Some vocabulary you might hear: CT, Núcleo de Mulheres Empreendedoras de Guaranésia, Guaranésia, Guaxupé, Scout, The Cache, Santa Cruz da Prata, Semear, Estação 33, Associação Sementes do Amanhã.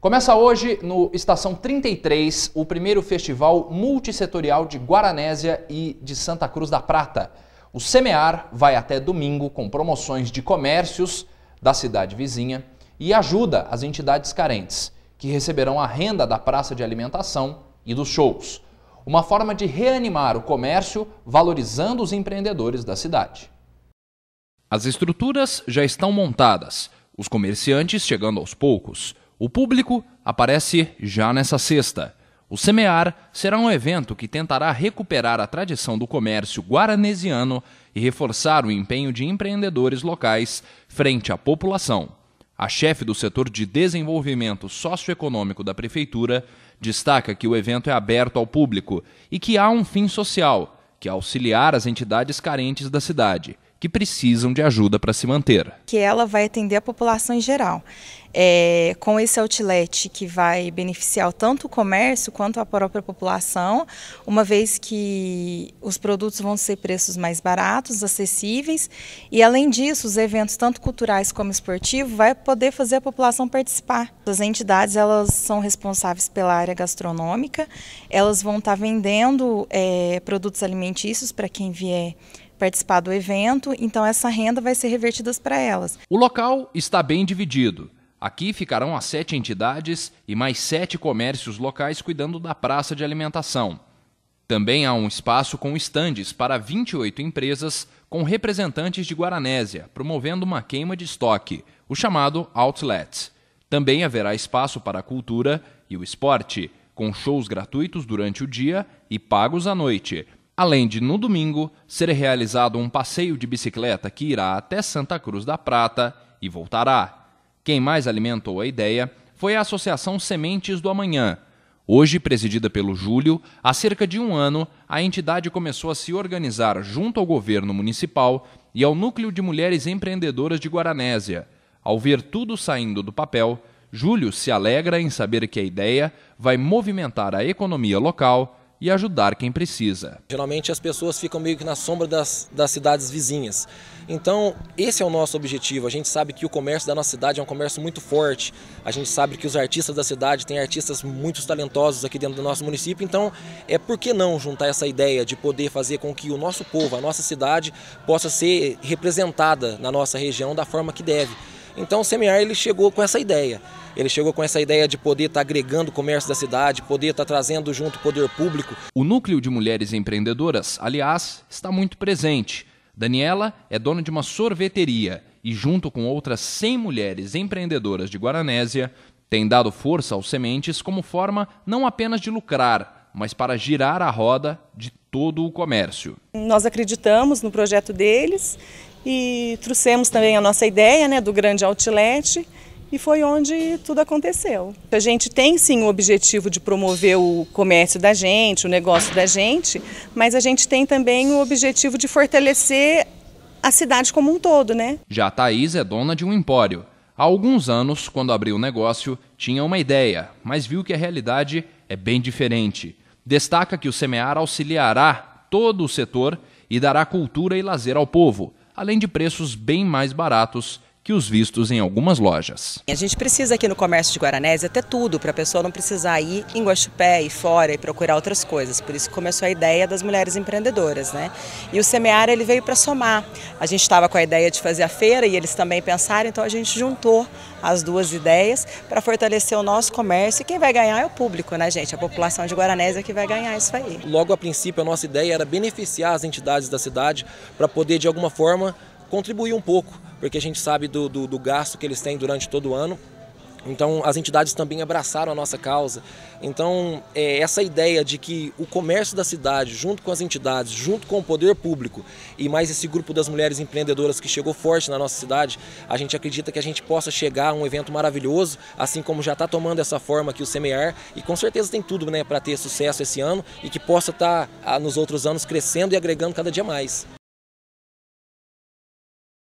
Começa hoje no Estação 33 o primeiro festival multissetorial de Guaranésia e de Santa Cruz da Prata. O Semear vai até domingo com promoções de comércios da cidade vizinha e ajuda às entidades carentes, que receberão a renda da praça de alimentação e dos shows. Uma forma de reanimar o comércio, valorizando os empreendedores da cidade. As estruturas já estão montadas, os comerciantes chegando aos poucos. O público aparece já nessa sexta. O Semear será um evento que tentará recuperar a tradição do comércio guaranesiano e reforçar o empenho de empreendedores locais frente à população. A chefe do setor de desenvolvimento socioeconômico da prefeitura destaca que o evento é aberto ao público e que há um fim social, que é auxiliar as entidades carentes da cidade, que precisam de ajuda para se manter. Que ela vai atender a população em geral, com esse outlet que vai beneficiar tanto o comércio quanto a própria população, uma vez que os produtos vão ser preços mais baratos, acessíveis, e além disso os eventos tanto culturais como esportivos vai poder fazer a população participar. As entidades, elas são responsáveis pela área gastronômica, elas vão estar vendendo produtos alimentícios para quem vier participar do evento, então essa renda vai ser revertida para elas. O local está bem dividido. Aqui ficarão as 7 entidades e mais 7 comércios locais cuidando da praça de alimentação. Também há um espaço com estandes para 28 empresas com representantes de Guaranésia, promovendo uma queima de estoque, o chamado outlet. Também haverá espaço para a cultura e o esporte, com shows gratuitos durante o dia e pagos à noite, além de, no domingo, ser realizado um passeio de bicicleta que irá até Santa Cruz da Prata e voltará. Quem mais alimentou a ideia foi a Associação Sementes do Amanhã. Hoje, presidida pelo Júlio, há cerca de um ano, a entidade começou a se organizar junto ao governo municipal e ao Núcleo de Mulheres Empreendedoras de Guaranésia. Ao ver tudo saindo do papel, Júlio se alegra em saber que a ideia vai movimentar a economia local e ajudar quem precisa. Geralmente as pessoas ficam meio que na sombra das cidades vizinhas. Então esse é o nosso objetivo. A gente sabe que o comércio da nossa cidade é um comércio muito forte. A gente sabe que os artistas da cidade têm artistas muito talentosos aqui dentro do nosso município. Então por que não juntar essa ideia de poder fazer com que o nosso povo, a nossa cidade, possa ser representada na nossa região da forma que deve. Então o Semear, ele chegou com essa ideia. Ele chegou com essa ideia de poder estar agregando o comércio da cidade, poder estar trazendo junto o poder público. O Núcleo de Mulheres Empreendedoras, aliás, está muito presente. Daniela é dona de uma sorveteria e, junto com outras 100 mulheres empreendedoras de Guaranésia, tem dado força aos sementes como forma não apenas de lucrar, mas para girar a roda de todo o comércio. Nós acreditamos no projeto deles e trouxemos também a nossa ideia, do grande outlet, e foi onde tudo aconteceu. A gente tem sim o objetivo de promover o comércio da gente, o negócio da gente, mas a gente tem também o objetivo de fortalecer a cidade como um todo, Já a Thaís é dona de um empório. Há alguns anos, quando abriu o negócio, tinha uma ideia, mas viu que a realidade é bem diferente. Destaca que o Semear auxiliará todo o setor e dará cultura e lazer ao povo, além de preços bem mais baratos que os vistos em algumas lojas. A gente precisa aqui no comércio de Guaranésia ter tudo para a pessoa não precisar ir em Guaxupé e fora e procurar outras coisas. Por isso que começou a ideia das mulheres empreendedoras, E o Semear, ele veio para somar. A gente estava com a ideia de fazer a feira e eles também pensaram, então a gente juntou as duas ideias para fortalecer o nosso comércio, e quem vai ganhar é o público, gente? A população de Guaranésia que vai ganhar isso aí. Logo a princípio a nossa ideia era beneficiar as entidades da cidade para poder de alguma forma contribuir um pouco, porque a gente sabe do gasto que eles têm durante todo o ano. Então as entidades também abraçaram a nossa causa. Então essa ideia de que o comércio da cidade, junto com as entidades, junto com o poder público e mais esse grupo das mulheres empreendedoras que chegou forte na nossa cidade, a gente acredita que a gente possa chegar a um evento maravilhoso, assim como já está tomando essa forma aqui o Semear, e com certeza tem tudo para ter sucesso esse ano e que possa estar nos outros anos crescendo e agregando cada dia mais.